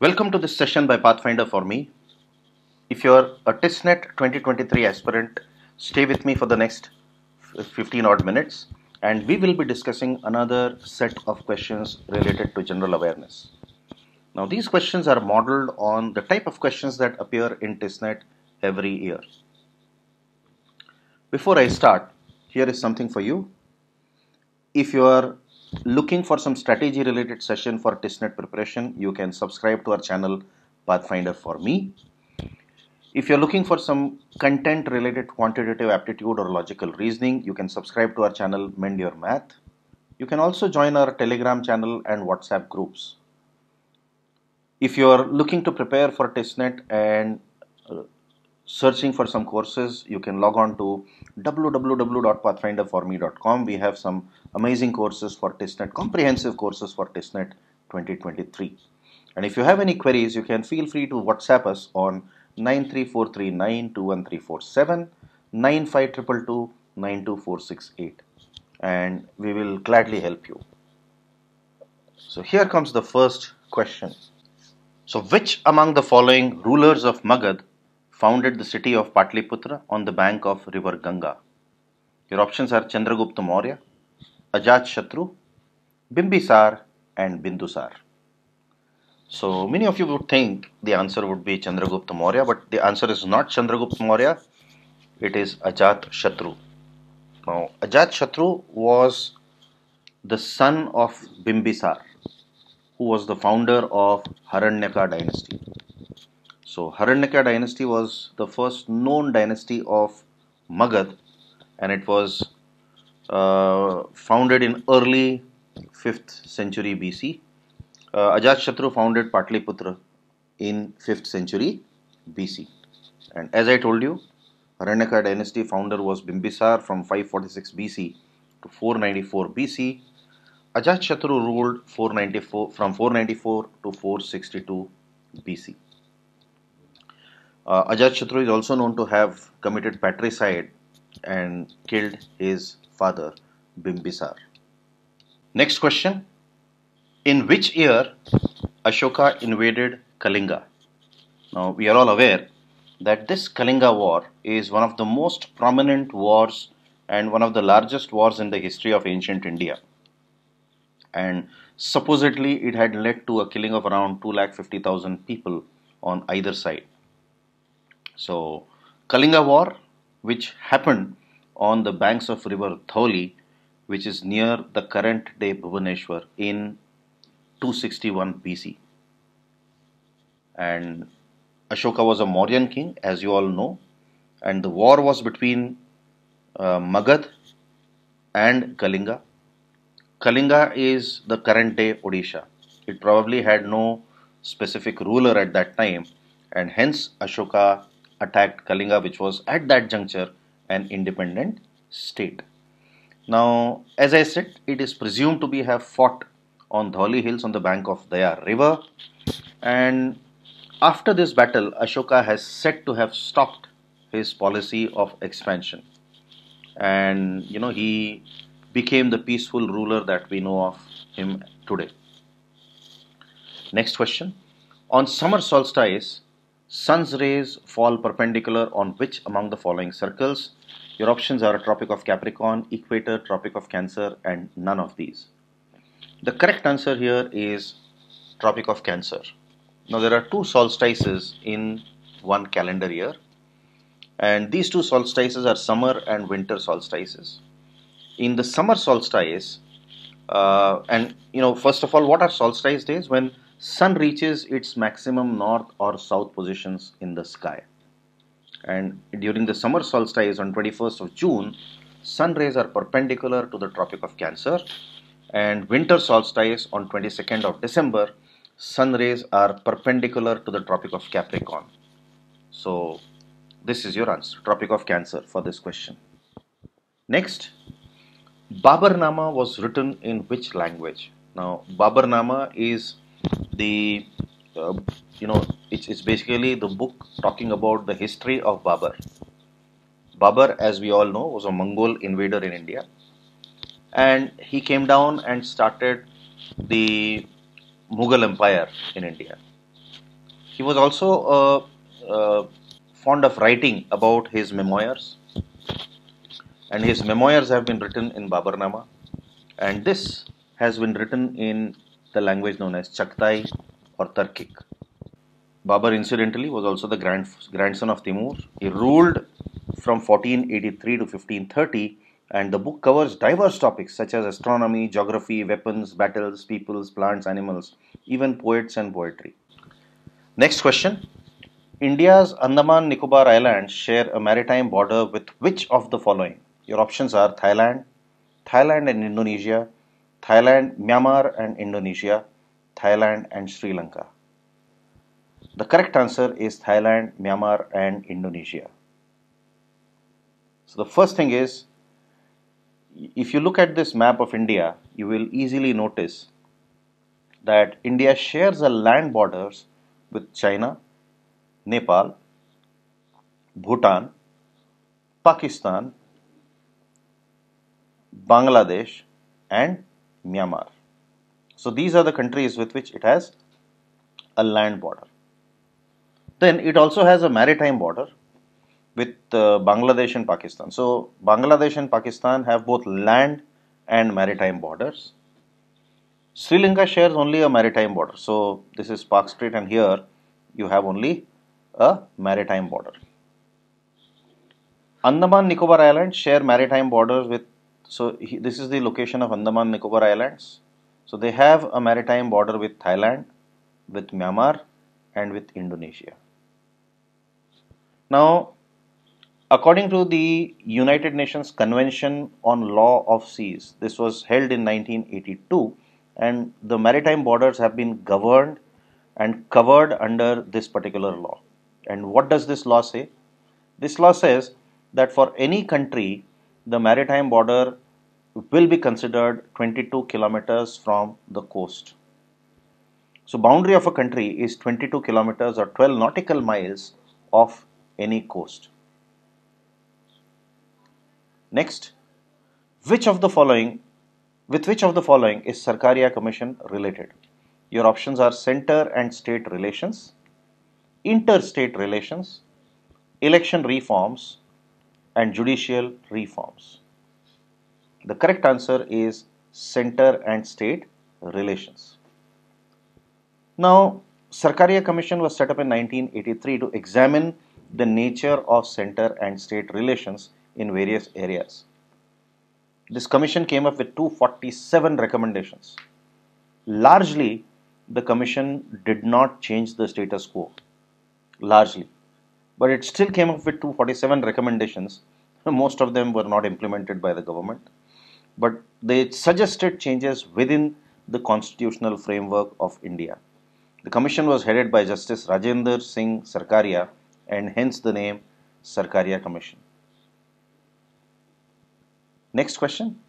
Welcome to this session by Pathfinder for me. If you are a TISSNET 2023 aspirant, stay with me for the next 15 odd minutes and we will be discussing another set of questions related to general awareness. Now these questions are modeled on the type of questions that appear in TISSNET every year. Before I start, here is something for you. If you are looking for some strategy related session for TISSNET preparation, you can subscribe to our channel Pathfinder for me. If you're looking for some content related quantitative aptitude or logical reasoning, you can subscribe to our channel Mend Your Math. You can also join our Telegram channel and WhatsApp groups. If you're looking to prepare for TISSNET and searching for some courses, you can log on to www.pathfinderforme.com. We have some amazing courses for TISSNET, comprehensive courses for TISSNET 2023. And if you have any queries, you can feel free to WhatsApp us on 93439-21347, 95222-92468, and we will gladly help you. So here comes the first question. So which among the following rulers of Magadh founded the city of Patliputra on the bank of river Ganga? Your options are Chandragupta Maurya, Ajatashatru, Bimbisar and Bindusar. So many of you would think the answer would be Chandragupta Maurya, but the answer is not Chandragupta Maurya, it is Ajatashatru. Now Ajatashatru was the son of Bimbisar, who was the founder of Haryanka dynasty. So Haryanka dynasty was the first known dynasty of Magadh, and it was founded in early 5th century BC. Ajatashatru founded Patliputra in 5th century BC. And as I told you, Haryanka dynasty founder was Bimbisar from 546 BC to 494 BC. Ajatashatru ruled from 494 to 462 BC. Ajatashatru is also known to have committed patricide and killed his father Bimbisar. Next question. In which year Ashoka invaded Kalinga? Now we are all aware that this Kalinga war is one of the most prominent wars and one of the largest wars in the history of ancient India. And supposedly it had led to a killing of around 250,000 people on either side. So Kalinga war, which happened on the banks of river Dhauli, which is near the current day Bhubaneswar, in 261 BC. And Ashoka was a Mauryan king, as you all know, and the war was between Magadh and Kalinga. Kalinga is the current day Odisha. It probably had no specific ruler at that time, and hence Ashoka attacked Kalinga, which was at that juncture an independent state. Now, as I said, it is presumed to be have fought on Dhauli hills on the bank of Daya River, and after this battle, Ashoka has said to have stopped his policy of expansion, and you know, he became the peaceful ruler that we know of him today. Next question. On summer solstice, sun's rays fall perpendicular on which among the following circles? Your options are Tropic of Capricorn, Equator, Tropic of Cancer, and none of these. The correct answer here is Tropic of Cancer. Now there are two solstices in one calendar year, and these two solstices are summer and winter solstices. In the summer solstice, and you know, first of all, what are solstice days? When sun reaches its maximum north or south positions in the sky. And during the summer solstice on 21st of June, sun rays are perpendicular to the Tropic of Cancer, and winter solstice on 22nd of December, sun rays are perpendicular to the Tropic of Capricorn. So this is your answer, Tropic of Cancer, for this question. Next. Baburnama was written in which language? Now, Baburnama is the, it's basically the book talking about the history of Babur. Babur, as we all know, was a Mongol invader in India. And he came down and started the Mughal Empire in India. He was also fond of writing about his memoirs, and his memoirs have been written in Baburnama, and this has been written in the language known as Chaktai or Turkic. Babur, incidentally, was also the grandson of Timur. He ruled from 1483 to 1530, and the book covers diverse topics such as astronomy, geography, weapons, battles, peoples, plants, animals, even poets and poetry. Next question. India's Andaman-Nicobar Islands share a maritime border with which of the following? Your options are Thailand, Thailand and Indonesia, Thailand, Myanmar and Indonesia, Thailand and Sri Lanka. The correct answer is Thailand, Myanmar and Indonesia. So the first thing is, if you look at this map of India, you will easily notice that India shares a land borders with China, Nepal, Bhutan, Pakistan, Bangladesh and Myanmar. So these are the countries with which it has a land border. Then it also has a maritime border with Bangladesh and Pakistan. So Bangladesh and Pakistan have both land and maritime borders. Sri Lanka shares only a maritime border. So this is Palk Strait, and here you have only a maritime border. Andaman-Nicobar Islands share maritime borders with, this is the location of Andaman-Nicobar Islands. So they have a maritime border with Thailand, with Myanmar and with Indonesia. Now, according to the United Nations Convention on Law of Seas, this was held in 1982, and the maritime borders have been governed and covered under this particular law. And what does this law say? This law says that for any country, the maritime border will be considered 22 kilometers from the coast. So boundary of a country is 22 kilometers or 12 nautical miles of any coast. Next, with which of the following is Sarkaria Commission related? Your options are center and state relations, interstate relations, election reforms, and judicial reforms. The correct answer is center and state relations. Now, Sarkaria Commission was set up in 1983 to examine the nature of center and state relations in various areas. This commission came up with 247 recommendations. Largely, the commission did not change the status quo, largely, but it still came up with 247 recommendations. Most of them were not implemented by the government, but they suggested changes within the constitutional framework of India. The commission was headed by Justice Rajinder Singh Sarkaria, and hence the name Sarkaria Commission. Next question.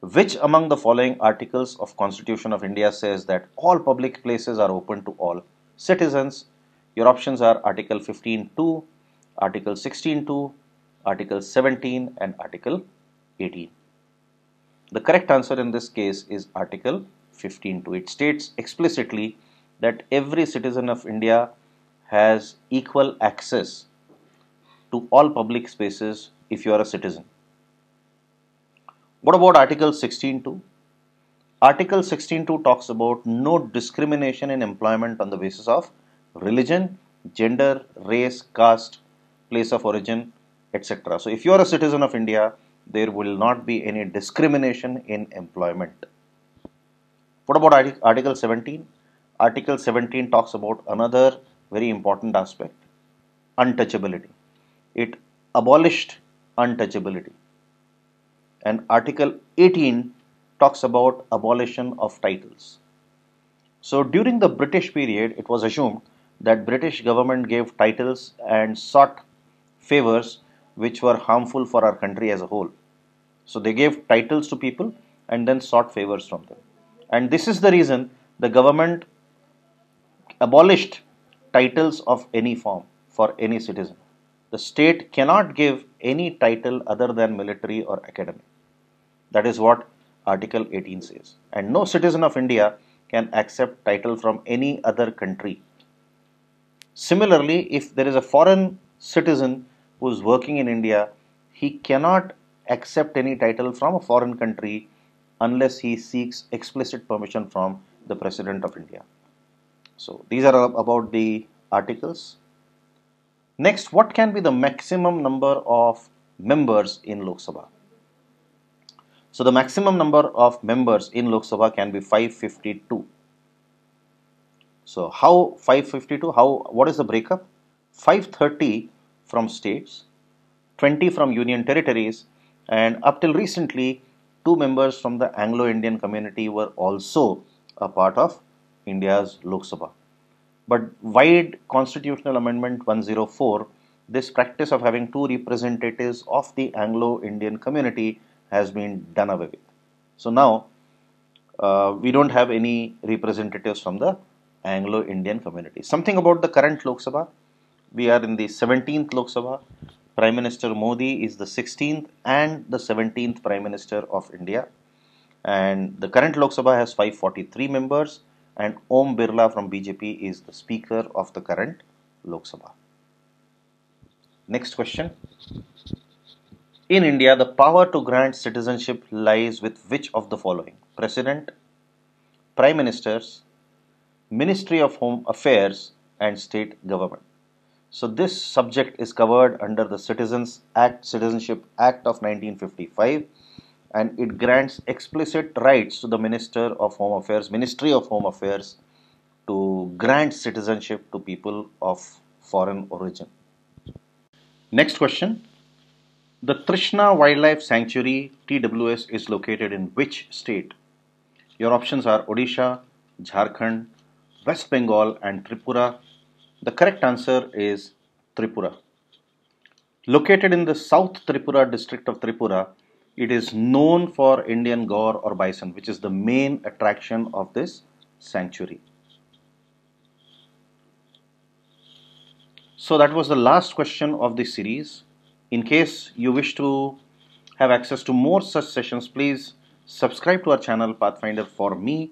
Which among the following articles of Constitution of India says that all public places are open to all citizens? Your options are Article 15(2), Article 16(2), Article 17 and Article 18. The correct answer in this case is Article 15(2). It states explicitly that every citizen of India has equal access to all public spaces if you are a citizen. What about Article 16(2)? Article 16(2) talks about no discrimination in employment on the basis of religion, gender, race, caste, place of origin, etc. So if you are a citizen of India, there will not be any discrimination in employment. What about Article 17? Article 17 talks about another very important aspect, untouchability. It abolished untouchability. And Article 18 talks about abolition of titles. So during the British period, it was assumed that British government gave titles and sought favors which were harmful for our country as a whole. So they gave titles to people and then sought favors from them. And this is the reason the government abolished titles of any form for any citizen. The state cannot give any title other than military or academic. That is what Article 18 says. And no citizen of India can accept title from any other country Similarly, if there is a foreign citizen who is working in India, he cannot accept any title from a foreign country unless he seeks explicit permission from the President of India. So these are about the articles. Next, what can be the maximum number of members in Lok Sabha? So the maximum number of members in Lok Sabha can be 552. So how 552? What is the breakup? 530 from states, 20 from union territories, and up till recently 2 members from the Anglo-Indian community were also a part of India's Lok Sabha. But wide Constitutional Amendment 104, this practice of having 2 representatives of the Anglo-Indian community has been done away with. So now we don't have any representatives from the Anglo-Indian community. Something about the current Lok Sabha. We are in the 17th Lok Sabha. Prime Minister Modi is the 16th and the 17th Prime Minister of India. And the current Lok Sabha has 543 members, and Om Birla from BJP is the Speaker of the current Lok Sabha. Next question. In India, the power to grant citizenship lies with which of the following? President, Prime Ministers, Ministry of Home Affairs, and State Government. So this subject is covered under the Citizenship Act of 1955, and it grants explicit rights to the Ministry of Home Affairs to grant citizenship to people of foreign origin. Next question. The Trishna Wildlife Sanctuary, TWS, is located in which state? Your options are Odisha, Jharkhand, West Bengal, and Tripura. The correct answer is Tripura. Located in the South Tripura district of Tripura, it is known for Indian gaur or bison, which is the main attraction of this sanctuary. So that was the last question of this series. In case you wish to have access to more such sessions, please subscribe to our channel Pathfinder for Me.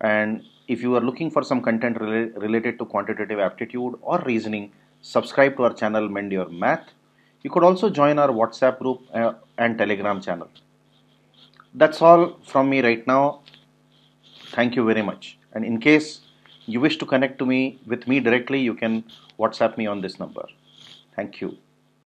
And if you are looking for some content related to quantitative aptitude or reasoning, subscribe to our channel Mend Your Math. You could also join our WhatsApp group and Telegram channel. That's all from me right now. Thank you very much. And in case you wish to connect with me directly, you can WhatsApp me on this number. Thank you.